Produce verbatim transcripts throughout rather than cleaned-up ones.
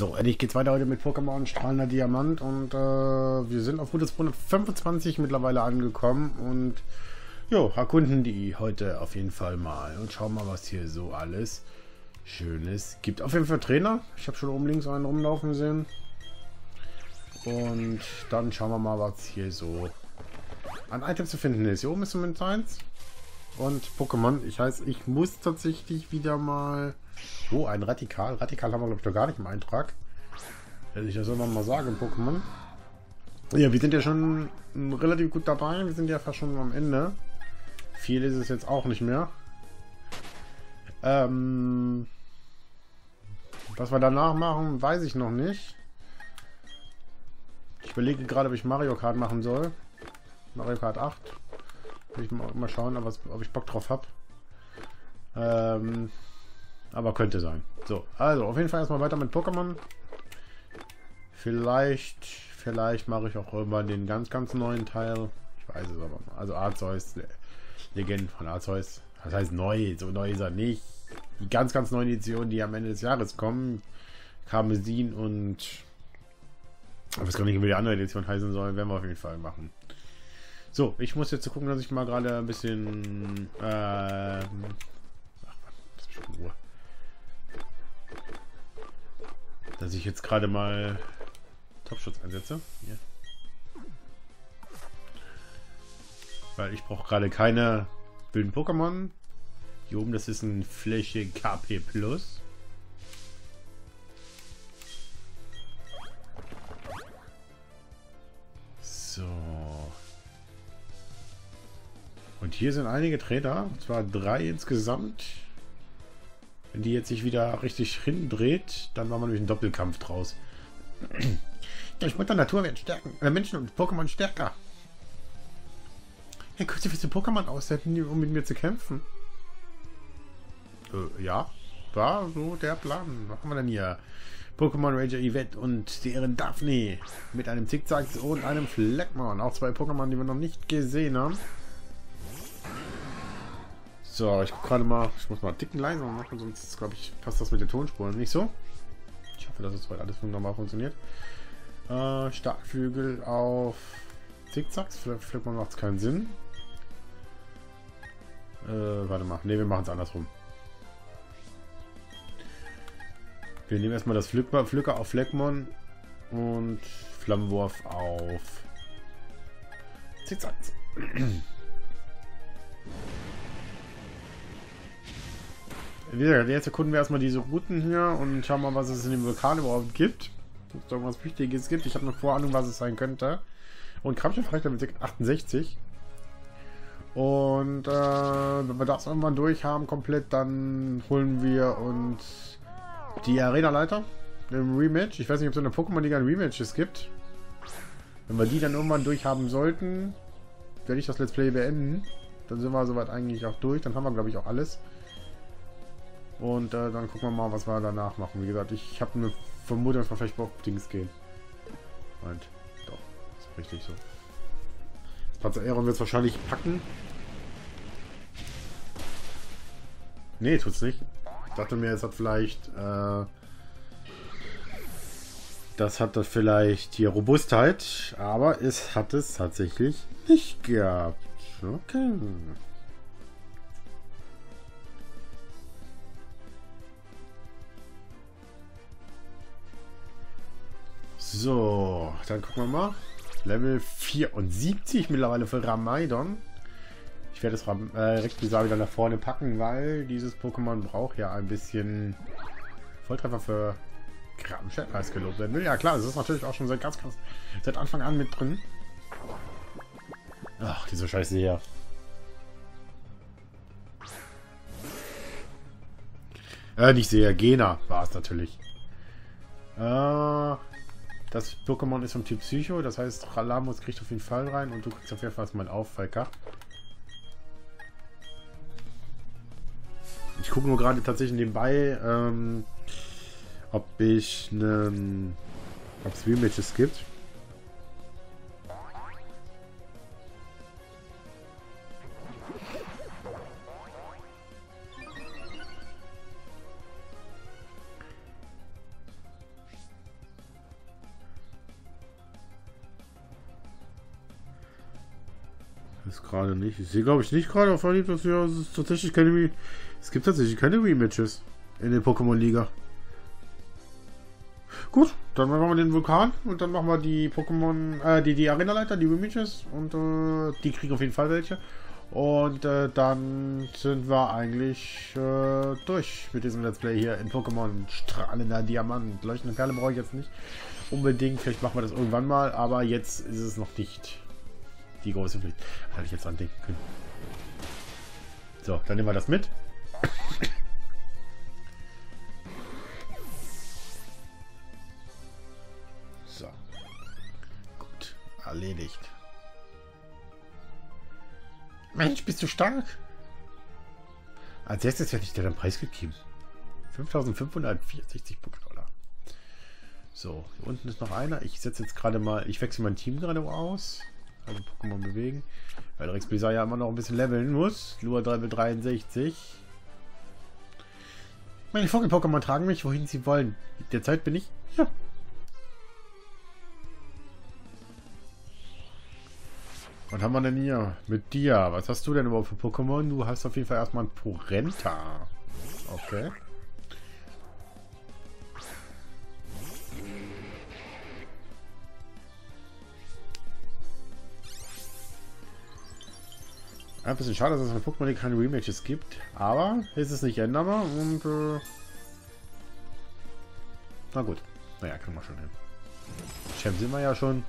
So, endlich geht's weiter heute mit Pokémon Strahlender Diamant und äh, wir sind auf Route zweihundertfünfundzwanzig mittlerweile angekommen und jo, erkunden die heute auf jeden Fall mal und schauen mal, was hier so alles Schönes gibt. Auf jeden Fall Trainer, ich habe schon oben links einen rumlaufen sehen und dann schauen wir mal, was hier so an Items zu finden ist. Hier oben ist zumindest eins. Und Pokémon, ich heiße, ich muss tatsächlich wieder mal... Oh, ein Radikal. Radikal haben wir, glaube ich, noch gar nicht im Eintrag. Wenn ich das immer mal sage, Pokémon. Ja, wir sind ja schon relativ gut dabei. Wir sind ja fast schon am Ende. Viel ist es jetzt auch nicht mehr. Ähm, was wir danach machen, weiß ich noch nicht. Ich überlege gerade, ob ich Mario Kart machen soll. Mario Kart acht. Ich mal schauen, ob ich Bock drauf habe. Ähm, aber könnte sein. So, also auf jeden Fall erstmal weiter mit Pokémon. Vielleicht, vielleicht mache ich auch irgendwann den ganz, ganz neuen Teil. Ich weiß es aber noch. Also Arceus, Legenden von Arceus. Das heißt neu, so neu ist er nicht. Die ganz, ganz neuen Editionen, die am Ende des Jahres kommen. Karmesin und... Ich weiß gar nicht, wie die andere Edition heißen soll. Werden wir auf jeden Fall machen. So, ich muss jetzt gucken, dass ich mal gerade ein bisschen, ähm, ach Mann, das ist schon Ruhe. Dass ich jetzt gerade mal Topschutz einsetze. Ja. Weil ich brauche gerade keine wilden Pokémon. Hier oben, das ist eine Fläche K P plus. So. Und hier sind einige Trainer, und zwar drei insgesamt. Wenn die jetzt sich wieder richtig hindreht, dann machen wir nämlich einen Doppelkampf draus. Durch Mutter Natur werden stärken, äh, Menschen und Pokémon stärker. Hey, könntest du für die Pokémon aussetzen, um mit mir zu kämpfen? Äh, ja, war so der Plan. Was haben wir denn hier? Pokémon Ranger Yvette und deren Daphne mit einem Zickzack und einem Fleckmon. Auch zwei Pokémon, die wir noch nicht gesehen haben. So, ich gucke gerade mal, ich muss mal dicken leiser machen, sonst glaube ich, passt das mit den Tonspuren nicht so. Ich hoffe, dass es heute alles wunderbar funktioniert. Äh, Starkflügel auf Zickzacks, vielleicht, vielleicht macht es keinen Sinn. Äh, warte mal, ne, wir machen es andersrum. Wir nehmen erstmal das Pflücker, Pflücker auf Fleckmon und Flammenwurf auf Zickzacks. Wie gesagt, jetzt erkunden wir erstmal diese Routen hier und schauen mal, was es in dem Vulkan überhaupt gibt. Ob es irgendwas Wichtiges gibt. Ich habe eine Vorahnung, was es sein könnte. Und Krampchen vielleicht mit achtundsechzig. Und äh, wenn wir das irgendwann durch haben komplett, dann holen wir uns die Arena-Leiter im Rematch. Ich weiß nicht, ob es in der Pokémon-Liga ein Rematches gibt. Wenn wir die dann irgendwann durch haben sollten, werde ich das Let's Play beenden. Dann sind wir soweit eigentlich auch durch. Dann haben wir, glaube ich, auch alles. Und äh, dann gucken wir mal, was wir danach machen. Wie gesagt, ich habe eine Vermutung, dass wir vielleicht auf Dings gehen. Und doch, ist richtig so. Panzer Aeron wird es wahrscheinlich packen. Nee, tut's nicht. Ich dachte mir, es hat vielleicht... Äh, das hat das vielleicht hier Robustheit. Aber es hat es tatsächlich nicht gehabt. Okay. So, dann gucken wir mal. Level vierundsiebzig mittlerweile für Ramaidon. Ich werde das Ram äh, Rekvisar wieder nach vorne packen, weil dieses Pokémon braucht ja ein bisschen Volltreffer für Grabenschäden, als gelobt werden will. Ja klar, das ist natürlich auch schon seit ganz, ganz seit Anfang an mit drin. Ach, diese Scheiße hier. Äh, nicht sehr. Gena war es natürlich. Äh... Das Pokémon ist vom Typ Psycho, das heißt, Ralamus kriegt auf jeden Fall rein und du kriegst auf jeden Fall mal auf, Falka. Ich gucke nur gerade tatsächlich nebenbei, ähm, ob ich einen, ob es Rematches gibt. Ist gerade nicht. Ich sehe, glaube ich, nicht gerade auf Anhieb, dass wir tatsächlich keine Re Es gibt tatsächlich keine Rematches in der Pokémon-Liga. Gut, dann machen wir den Vulkan und dann machen wir die Pokémon, äh, die, die Arena-Leiter, die Rematches und äh, die kriegen auf jeden Fall welche. Und äh, dann sind wir eigentlich äh, durch mit diesem Let's Play hier in Pokémon Strahlender Diamant. Leuchtende Perle brauche ich jetzt nicht unbedingt. Vielleicht machen wir das irgendwann mal, aber jetzt ist es noch nicht die große Pflicht. Hätte ich jetzt andenken können. So, dann nehmen wir das mit. So. Gut. Erledigt. Mensch, bist du stark? Als erstes hätte ich dir den Preis gegeben. fünftausendfünfhundertvierundsechzig Pokédollar. So, hier unten ist noch einer. Ich setze jetzt gerade mal, ich wechsle mein Team gerade aus. Also Pokémon bewegen. Weil Rex Blizzard ja immer noch ein bisschen leveln muss. Lua drei dreiundsechzig. Meine Vogel-Pokémon tragen mich, wohin sie wollen. Derzeit bin ich hier. Was haben wir denn hier? Mit dir. Was hast du denn überhaupt für Pokémon? Du hast auf jeden Fall erstmal ein Porenta. Okay. Ein bisschen schade, dass es von Pokémon keine Rematches gibt. Aber ist es nicht änderbar und äh na gut. Naja, kriegen wir schon hin. Champs sind wir ja schon.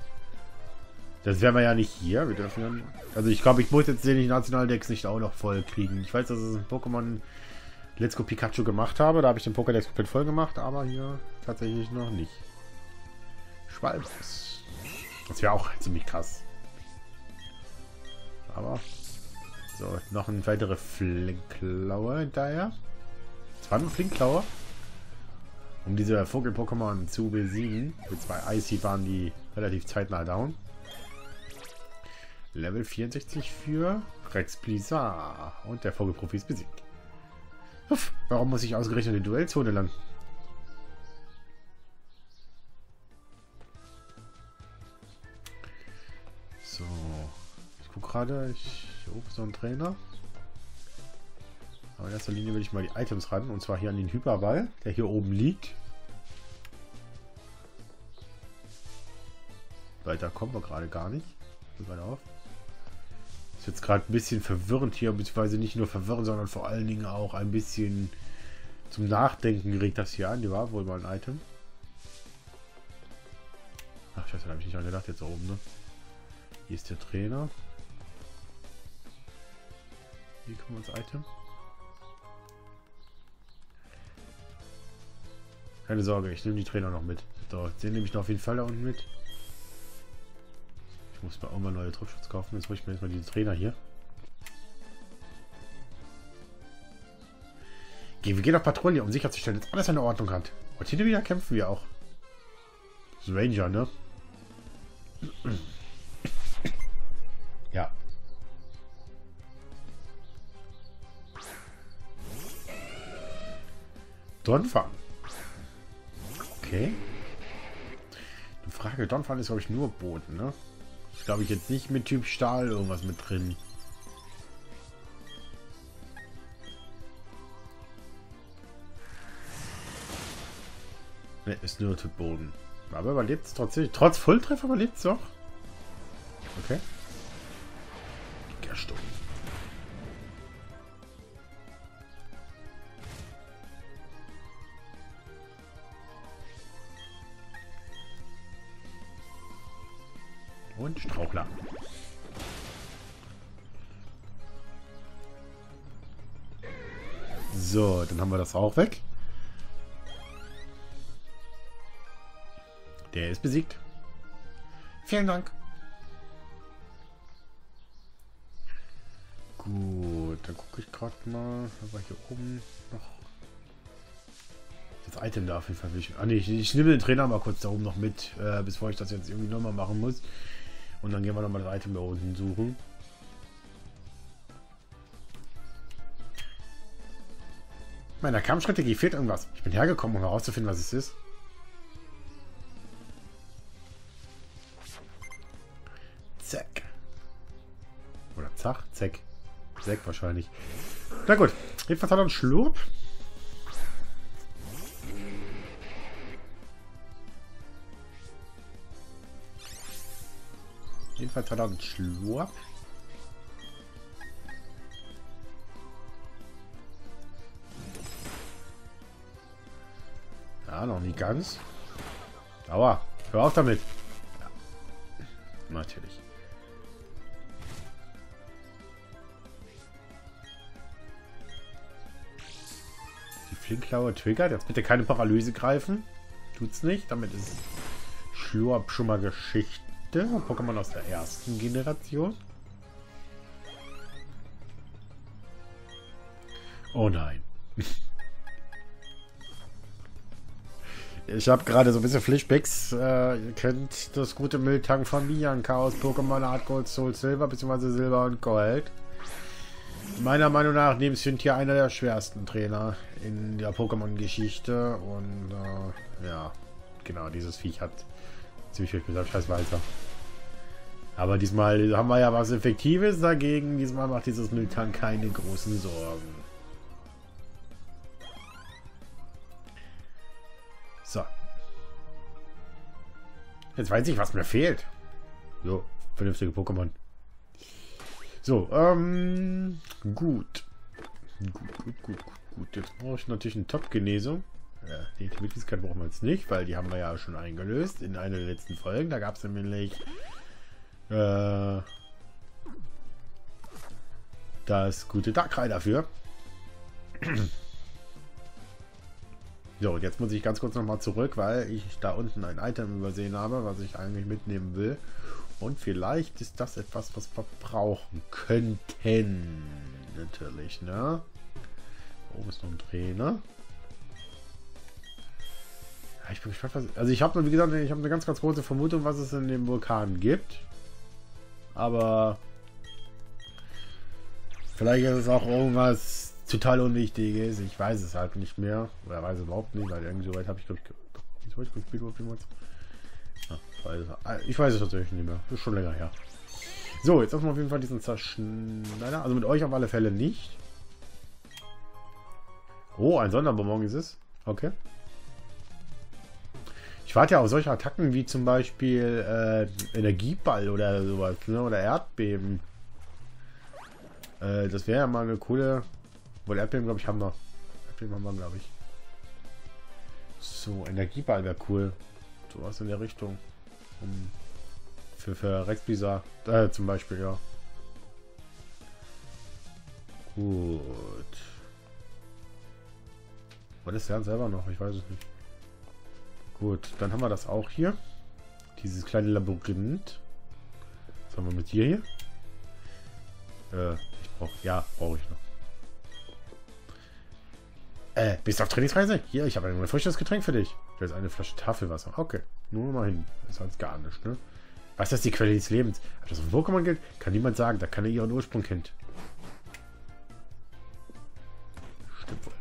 Das wären wir ja nicht hier. Wir dürfen ja. Also ich glaube, ich muss jetzt den Nationaldex nicht auch noch voll kriegen. Ich weiß, dass es ein Pokémon Let's Go Pikachu gemacht habe. Da habe ich den Pokédex komplett voll gemacht, aber hier tatsächlich noch nicht. Schwalbus. Das wäre auch ziemlich krass. Aber. So, noch ein weitere Flinkklaue hinterher. Zwar nur Flinkklaue. Um diese Vogel-Pokémon zu besiegen. Mit zwei Icy waren die relativ zeitnah down. Level vierundsechzig für Rex Blizzard. Und der Vogelprofi ist besiegt. Uff, warum muss ich ausgerechnet in die Duellzone landen? So. Ich gucke gerade. Ich. Hier oben ist noch ein Trainer. Aber in erster Linie will ich mal die Items ran. Und zwar hier an den Hyperball, der hier oben liegt. Weiter kommen wir gerade gar nicht. Hört mal auf. Ist jetzt gerade ein bisschen verwirrend hier, beziehungsweise nicht nur verwirrend, sondern vor allen Dingen auch ein bisschen zum Nachdenken regt das hier an. Die war wohl mal ein Item. Ach, scheiße, da habe ich nicht dran gedacht. Jetzt da oben, ne? Hier ist der Trainer. Hier kommen wir ins Item. Keine Sorge, ich nehme die Trainer noch mit. So, den nehme ich noch auf jeden Fall da unten mit. Ich muss mal irgendwann neue Truppschutz kaufen. Jetzt hole ich mir erstmal diesen Trainer hier. Wir gehen auf Patrouille, um sicherzustellen, dass alles in Ordnung hat. Und hier wieder kämpfen wir auch. Das Ranger, ne? Ja. Donphan. Okay. Die Frage, Donphan ist, glaube ich, nur Boden, ne? Ich glaube, ich jetzt nicht mit Typ Stahl irgendwas mit drin. Ne, ist nur Typ Boden. Aber überlebt es trotzdem. Trotz Volltreffer überlebt es doch. Okay. Gärstumm. Und Strauchler. So, dann haben wir das auch weg. Der ist besiegt. Vielen Dank. Gut, dann gucke ich gerade mal. Aber hier oben noch. Das Item da auf jeden Fall. Ah ne, ich, ich nehme den Trainer mal kurz da oben noch mit, äh, bevor ich das jetzt irgendwie nochmal machen muss. Und dann gehen wir nochmal das Item da unten suchen. Meiner Kampfstrategie fehlt irgendwas. Ich bin hergekommen, um herauszufinden, was es ist. Zack. Oder Zach? Zeck. Zeck wahrscheinlich. Na gut. Jedenfalls hat er einen Schlurp. Jedenfalls hat er einen Schlurp. Ja, noch nicht ganz. Aua, hör auf damit. Ja. Natürlich. Die Flinkklaue triggert. Jetzt bitte keine Paralyse greifen. Tut's nicht. Damit ist Schlurp schon mal Geschichte. Pokémon aus der ersten Generation. Oh nein. Ich habe gerade so ein bisschen Flashbacks. Äh, ihr kennt das gute Mülltank von Bianca aus Pokémon Hard Gold, Soul Silver bzw. Silber und Gold. Meiner Meinung nach nehmen hier einer der schwersten Trainer in der Pokémon-Geschichte. Und äh, ja, genau, dieses Viech hat ziemlich viel gesagt. Scheiß weiter. Aber diesmal haben wir ja was Effektives dagegen. Diesmal macht dieses Mülltank keine großen Sorgen. So. Jetzt weiß ich, was mir fehlt. So, vernünftige Pokémon. So, ähm, gut. Gut, gut, gut, gut, gut. Jetzt brauche ich natürlich eine Top-Genesung. Ja, die Mitgliedschaft brauchen wir jetzt nicht, weil die haben wir ja schon eingelöst in einer der letzten Folgen. Da gab es nämlich äh, das gute Darkrai dafür. So, und jetzt muss ich ganz kurz nochmal zurück, weil ich da unten ein Item übersehen habe, was ich eigentlich mitnehmen will. Und vielleicht ist das etwas, was wir brauchen könnten. Natürlich, ne? Oben ist noch ein Trainer. Ja, ich bin gespannt, was... Also ich habe, wie gesagt, ich habe eine ganz, ganz große Vermutung, was es in dem Vulkan gibt. Aber... Vielleicht ist es auch irgendwas... total unwichtig ist. Ich weiß es halt nicht mehr. Oder weiß es überhaupt nicht, weil irgendwie so weit habe ich, glaube ich, so weit gespielt oder vielmals. Ich weiß es tatsächlich nicht mehr. Ist schon länger her. So, jetzt haben wir auf jeden Fall diesen Zerschneider. Also mit euch auf alle Fälle nicht. Oh, ein Sonderbonbon ist es. Okay. Ich warte ja auf solche Attacken wie zum Beispiel äh, Energieball oder sowas. Ne? Oder Erdbeben. Äh, das wäre ja mal eine coole... Wohl Erdbeben, glaube ich, haben wir. Erdbeben haben wir, glaube ich. So, Energieball wäre cool. So was in der Richtung. Um, für für Rexbisa äh, zum Beispiel, ja. Gut. Was ist der selber noch? Ich weiß es nicht. Gut, dann haben wir das auch hier. Dieses kleine Labyrinth. Was haben wir mit dir hier? Äh, ich brauche... Ja, brauche ich noch. Äh, bist du auf Trainingsreise? Hier, ich habe ein frisches Getränk für dich. Das ist eine Flasche Tafelwasser. Okay, nur mal hin. Das ist halt gar nicht, ne? Was ist das, die Quelle des Lebens? Ob das auf Pokémon gilt, kann niemand sagen. Da keiner ihren Ursprung kennt. Stimmt wohl.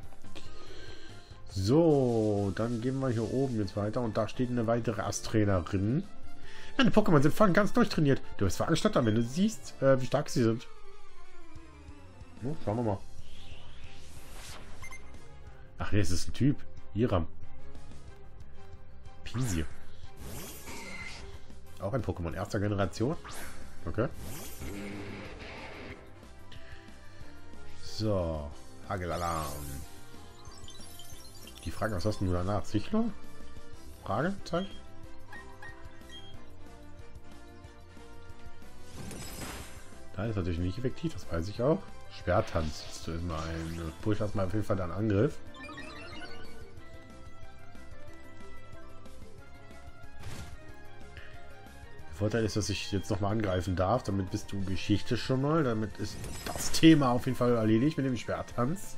So, dann gehen wir hier oben jetzt weiter. Und da steht eine weitere Ast-Trainerin. Deine Pokémon sind voll ganz durchtrainiert. Du bist veranstalter, wenn du siehst, äh, wie stark sie sind. So, schauen wir mal. Ach, jetzt ist ein Typ. Hiram. Pisi. Auch ein Pokémon erster Generation. Okay. So. Hagelalarm. Die Frage, was hast du danach? Sichtung? Frage? Zeichen? Nein, ist natürlich nicht effektiv. Das weiß ich auch. Schwerttanz ist immer ein... Push erstmal auf jeden Fall deinen Angriff. Vorteil ist, dass ich jetzt nochmal angreifen darf. Damit bist du Geschichte schon mal. Damit ist das Thema auf jeden Fall erledigt mit dem Schwerttanz.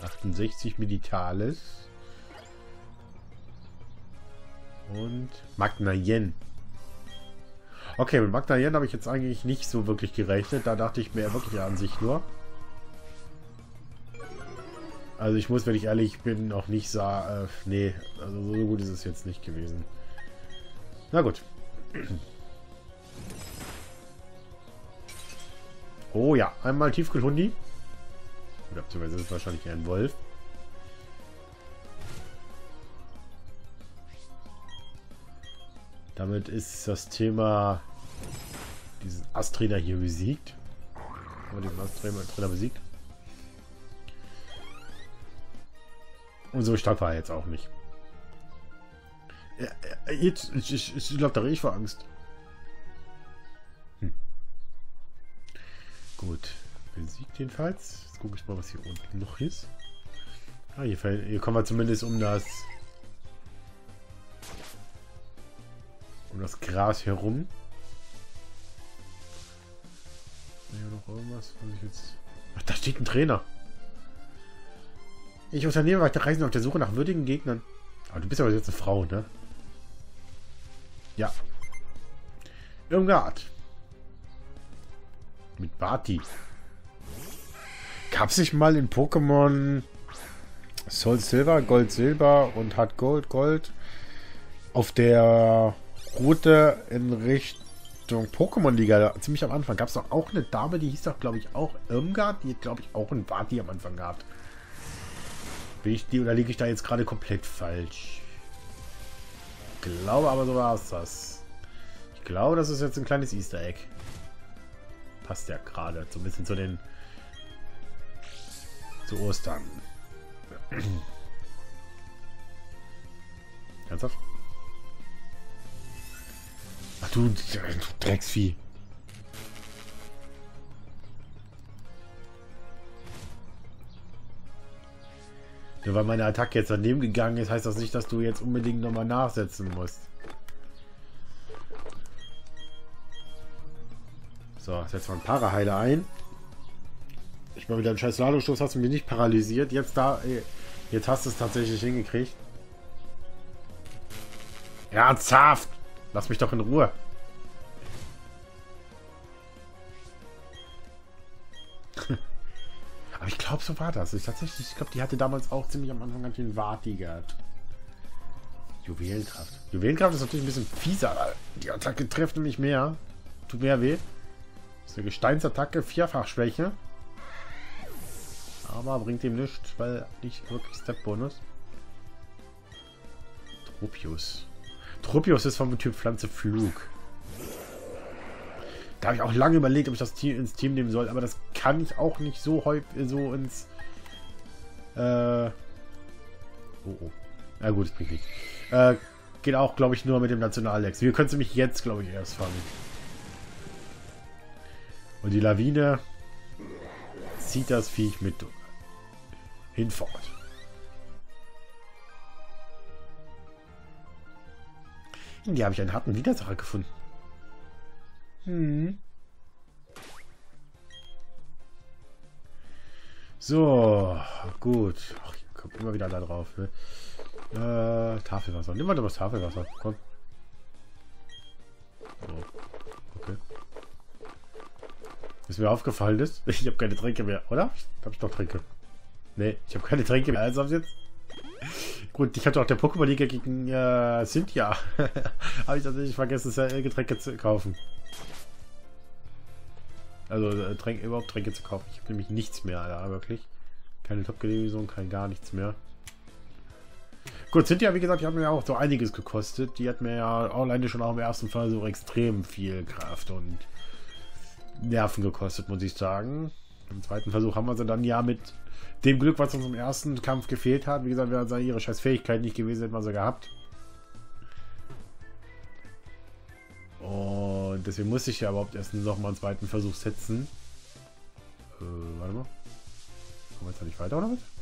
achtundsechzig Meditalis. Und Magna Yen. Okay, mit Magna Yen habe ich jetzt eigentlich nicht so wirklich gerechnet. Da dachte ich mir wirklich an sich nur. Also ich muss, wenn ich ehrlich bin, noch nicht sagen, äh, nee, also so gut ist es jetzt nicht gewesen. Na gut, Oh ja, einmal Tiefkühlhundi. Oder beziehungsweise ist es wahrscheinlich ein Wolf. Damit ist das Thema diesen Astrid hier besiegt. Haben wir diesen Astrid besiegt? Und so stark war er jetzt auch nicht. Ja, jetzt, ich, ich, ich glaube, da rede ich vor Angst. Hm. Gut. Besiegt jedenfalls. Jetzt gucke ich mal, was hier unten noch ist. Ah, hier, hier kommen wir zumindest um das um das Gras herum. Hier noch irgendwas, was ich jetzt... Ach, da steht ein Trainer. Ich unternehme weiter Reisen auf der Suche nach würdigen Gegnern. Aber du bist aber jetzt eine Frau, ne? Ja. Irmgard. Mit Barty. Gab es sich mal in Pokémon Soul Silver, Gold Silber und Hard Gold Gold auf der Route in Richtung Pokémon Liga, ziemlich am Anfang, gab es doch auch eine Dame, die hieß doch, glaube ich, auch Irmgard, die hat, glaube ich, auch einen Barty am Anfang gehabt. Bin ich die oder liege ich da jetzt gerade komplett falsch? Ich glaube aber, so war es das. Ich glaube, das ist jetzt ein kleines Easter Egg. Passt ja gerade so ein bisschen zu den zu Ostern. Ernsthaft? Ach du, du Drecksvieh. Nur weil meine Attacke jetzt daneben gegangen ist, heißt das nicht, dass du jetzt unbedingt nochmal nachsetzen musst. So, setz mal einen Paraheiler ein. Ich meine, mit deinem scheiß Ladestoß hast du mich nicht paralysiert. Jetzt da, jetzt hast du es tatsächlich hingekriegt. Ernsthaft! Lass mich doch in Ruhe. Aber ich glaube, so war das. Ich, tatsächlich, ich glaube, die hatte damals auch ziemlich am Anfang den Vati gehabt. Juwelenkraft. Juwelenkraft ist natürlich ein bisschen fieser. Weil die Attacke trifft nämlich mehr. Tut mehr weh. Das ist eine Gesteinsattacke, Vierfachschwäche. Aber bringt ihm nichts, weil nicht wirklich Step-Bonus. Tropius. Tropius ist vom Typ Pflanze Flug. Da habe ich auch lange überlegt, ob ich das Team ins Team nehmen soll, aber das kann ich auch nicht so häufig so ins. Äh. Oh oh. Na ja, gut, das bringt nicht. Äh, geht auch, glaube ich, nur mit dem Nationaldex. Wir können es nämlich jetzt, glaube ich, erst fangen. Und die Lawine zieht das Viech mit hinfort. In die habe ich einen harten Widersacher gefunden. Hm. So, gut. Ach, ich komme immer wieder da drauf. Ne? Äh, Tafelwasser. Nimm mal das Tafelwasser. Komm. Oh. Okay. Was mir aufgefallen ist, ich habe keine Tränke mehr, oder? Habe ich noch Tränke? Nee, ich habe keine Tränke mehr. Also jetzt. Gut, ich hatte auch der Pokémon Liga gegen äh, Cynthia. Habe ich tatsächlich vergessen, Getränke zu kaufen. Also äh, Tränke, überhaupt Tränke zu kaufen. Ich habe nämlich nichts mehr, ja, wirklich. Keine Top-Genehmigung, kein gar nichts mehr. Gut, Cynthia, wie gesagt, die hat mir ja auch so einiges gekostet. Die hat mir ja online schon auch im ersten Fall so extrem viel Kraft und Nerven gekostet, muss ich sagen. Im zweiten Versuch haben wir sie dann ja mit dem Glück, was uns im ersten Kampf gefehlt hat. Wie gesagt, wäre es ihre scheiß Fähigkeit nicht gewesen, hätten wir sie gehabt. Und deswegen musste ich ja überhaupt erst nochmal einen zweiten Versuch setzen. Äh, warte mal. Kommen wir jetzt da nicht weiter, oder was?